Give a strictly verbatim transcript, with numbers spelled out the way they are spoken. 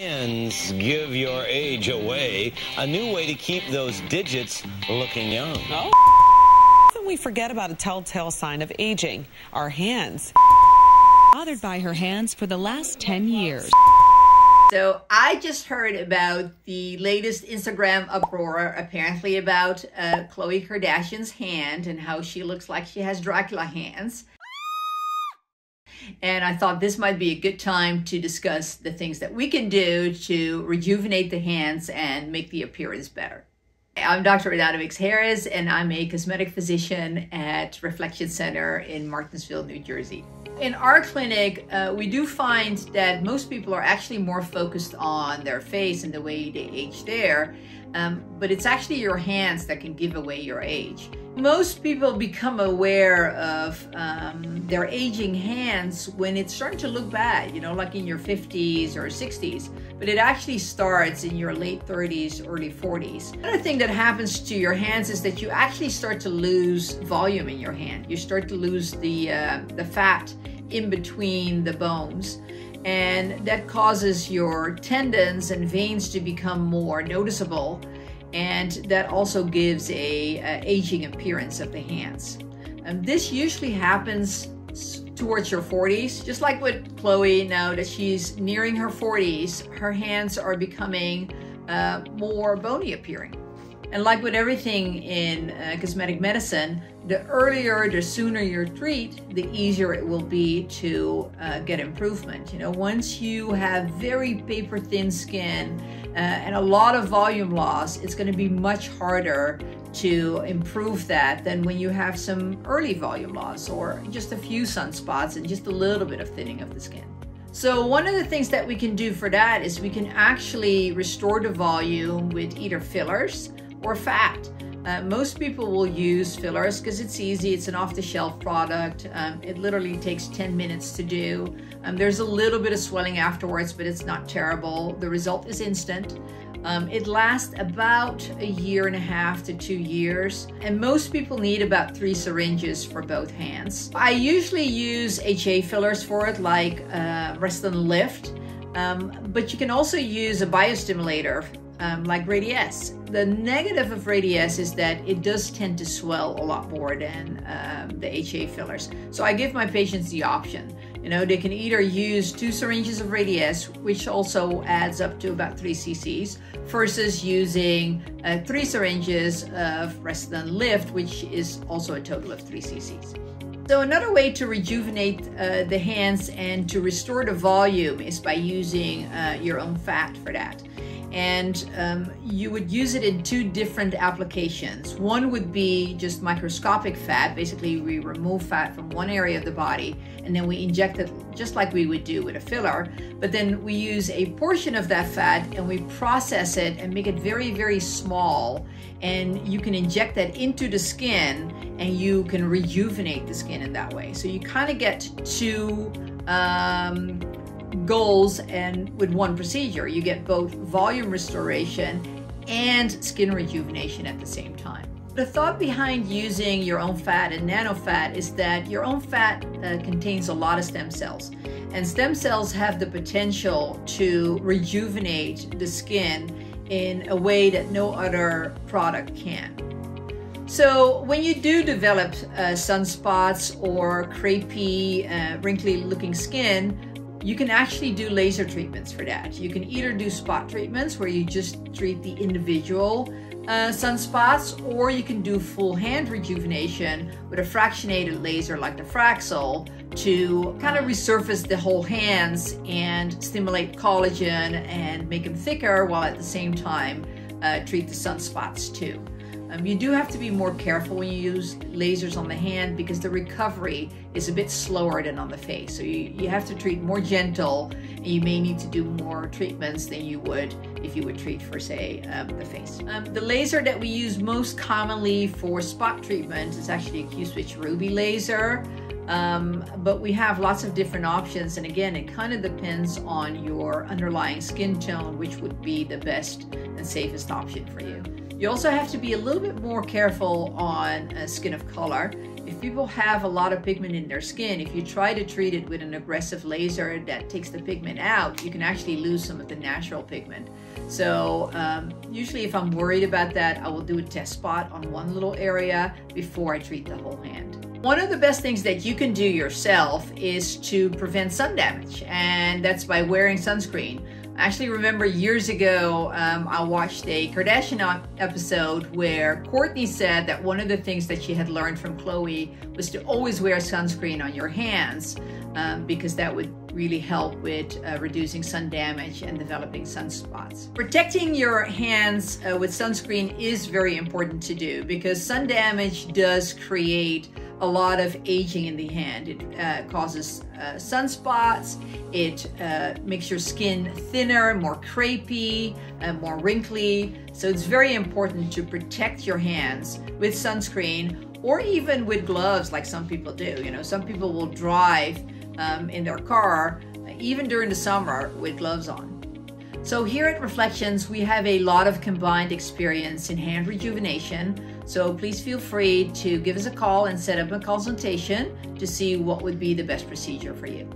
Hands give your age away. A new way to keep those digits looking young. Oh. Often we forget about a telltale sign of aging, our hands. Bothered by her hands for the last ten years. So I just heard about the latest Instagram uproar, apparently about uh, Khloe Kardashian's hand and how she looks like she has Dracula hands. And I thought this might be a good time to discuss the things that we can do to rejuvenate the hands and make the appearance better. I'm Doctor Renata Wix-Harris, and I'm a cosmetic physician at Reflections Center in Martinsville, New Jersey. In our clinic, uh, we do find that most people are actually more focused on their face and the way they age there, um, but it's actually your hands that can give away your age. Most people become aware of um, their aging hands when it's starting to look bad, you know, like in your fifties or sixties, but it actually starts in your late thirties, early forties. Another thing that happens to your hands is that you actually start to lose volume in your hand. You start to lose the, uh, the fat in between the bones, and that causes your tendons and veins to become more noticeable, and that also gives a, a aging appearance of the hands. And this usually happens towards your forties, just like with Khloe. Now that she's nearing her forties, her hands are becoming uh, more bony appearing. And like with everything in uh, cosmetic medicine, the earlier, the sooner your treat, the easier it will be to uh, get improvement. You know, once you have very paper thin skin uh, and a lot of volume loss, it's going to be much harder to improve that than when you have some early volume loss or just a few sunspots and just a little bit of thinning of the skin. So one of the things that we can do for that is we can actually restore the volume with either fillers or fat. Uh, most people will use fillers because it's easy. It's an off-the-shelf product. Um, it literally takes ten minutes to do. Um, there's a little bit of swelling afterwards, but it's not terrible. The result is instant. Um, it lasts about a year and a half to two years. And most people need about three syringes for both hands. I usually use H A fillers for it, like uh, Restylane Lyft. Um, but you can also use a biostimulator Um, like Radiesse. The negative of Radiesse is that it does tend to swell a lot more than um, the H A fillers. So I give my patients the option. You know, they can either use two syringes of Radiesse, which also adds up to about three cc's, versus using uh, three syringes of Restylane Lyft, which is also a total of three cc's. So another way to rejuvenate uh, the hands and to restore the volume is by using uh, your own fat for that. And um, you would use it in two different applications. One would be just microscopic fat. Basically, we remove fat from one area of the body and then we inject it just like we would do with a filler. But then we use a portion of that fat and we process it and make it very, very small. And you can inject that into the skin and you can rejuvenate the skin in that way. So you kind of get two um, goals and with one procedure. You get both volume restoration and skin rejuvenation at the same time. The thought behind using your own fat and nanofat is that your own fat uh, contains a lot of stem cells, and stem cells have the potential to rejuvenate the skin in a way that no other product can. So when you do develop uh, sunspots or crepey, uh, wrinkly looking skin, you can actually do laser treatments for that. You can either do spot treatments where you just treat the individual uh, sunspots, or you can do full hand rejuvenation with a fractionated laser like the Fraxel to kind of resurface the whole hands and stimulate collagen and make them thicker, while at the same time uh, treat the sunspots too. Um, you do have to be more careful when you use lasers on the hand because the recovery is a bit slower than on the face. So you, you have to treat more gentle, and you may need to do more treatments than you would if you would treat for, say, um, the face. Um, the laser that we use most commonly for spot treatment is actually a Q-switched ruby laser. Um, but we have lots of different options, and again, it kind of depends on your underlying skin tone, which would be the best and safest option for you. You also have to be a little bit more careful on uh, skin of color. If people have a lot of pigment in their skin, if you try to treat it with an aggressive laser that takes the pigment out, you can actually lose some of the natural pigment. So um, usually if I'm worried about that, I will do a test spot on one little area before I treat the whole hand. One of the best things that you can do yourself is to prevent sun damage, and that's by wearing sunscreen. I actually remember years ago, um, I watched a Kardashian episode where Kourtney said that one of the things that she had learned from Khloe was to always wear sunscreen on your hands um, because that would really help with uh, reducing sun damage and developing sunspots. Protecting your hands uh, with sunscreen is very important to do because sun damage does create a lot of aging in the hand. It uh, causes uh, sunspots, it uh, makes your skin thinner, more crepey, uh, more wrinkly. So it's very important to protect your hands with sunscreen or even with gloves like some people do. You know, some people will drive um, in their car, uh, even during the summer, with gloves on. So here at Reflections, we have a lot of combined experience in hand rejuvenation. So please feel free to give us a call and set up a consultation to see what would be the best procedure for you.